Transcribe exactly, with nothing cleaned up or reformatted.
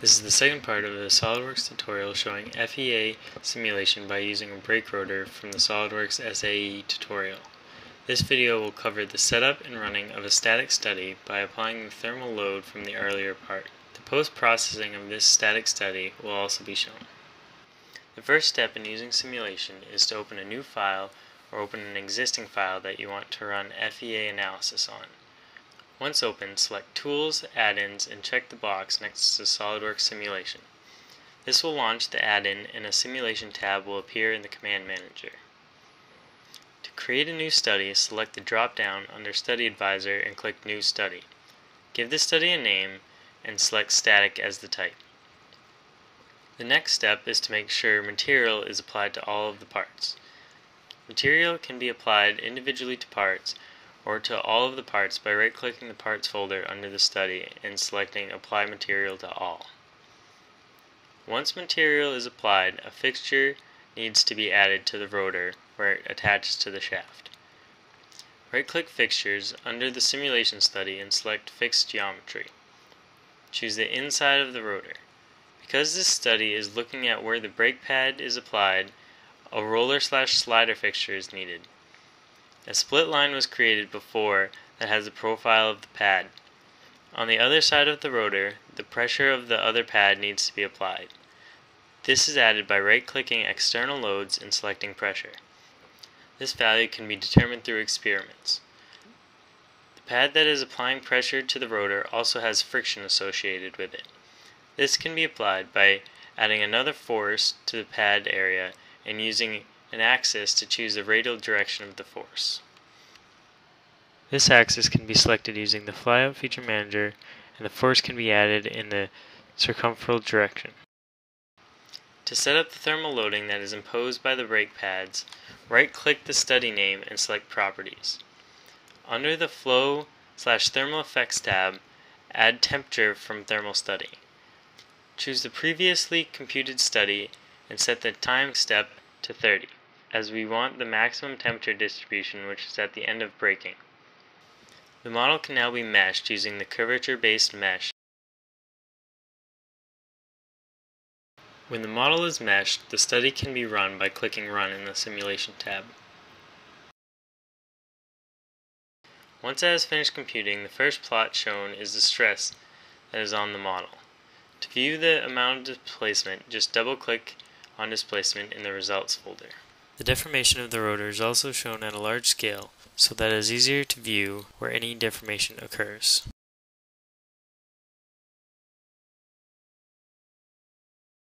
This is the second part of the SolidWorks tutorial showing F E A simulation by using a brake rotor from the SolidWorks S A E tutorial. This video will cover the setup and running of a static study by applying the thermal load from the earlier part. The post-processing of this static study will also be shown. The first step in using simulation is to open a new file or open an existing file that you want to run F E A analysis on. Once open, select Tools, Add-ins, and check the box next to SolidWorks Simulation. This will launch the add-in, and a simulation tab will appear in the Command Manager. To create a new study, select the drop-down under Study Advisor and click New Study. Give the study a name, and select Static as the type. The next step is to make sure material is applied to all of the parts. Material can be applied individually to parts, or to all of the parts by right-clicking the Parts folder under the study and selecting Apply Material to All. Once material is applied, a fixture needs to be added to the rotor where it attaches to the shaft. Right-click Fixtures under the Simulation Study and select Fixed Geometry. Choose the inside of the rotor. Because this study is looking at where the brake pad is applied, a roller slash slider fixture is needed. A split line was created before that has the profile of the pad. On the other side of the rotor, the pressure of the other pad needs to be applied. This is added by right-clicking external loads and selecting pressure. This value can be determined through experiments. The pad that is applying pressure to the rotor also has friction associated with it. This can be applied by adding another force to the pad area and using an axis to choose the radial direction of the force. This axis can be selected using the flyout feature manager, and the force can be added in the circumferential direction. To set up the thermal loading that is imposed by the brake pads, right-click the study name and select Properties. Under the Flow slash Thermal Effects tab, add Temperature from Thermal Study. Choose the previously computed study and set the time step to thirty, as we want the maximum temperature distribution, which is at the end of braking. The model can now be meshed using the curvature-based mesh. When the model is meshed, the study can be run by clicking Run in the Simulation tab. Once it has finished computing, the first plot shown is the stress that is on the model. To view the amount of displacement, just double-click on displacement in the results folder. The deformation of the rotor is also shown at a large scale so that it is easier to view where any deformation occurs.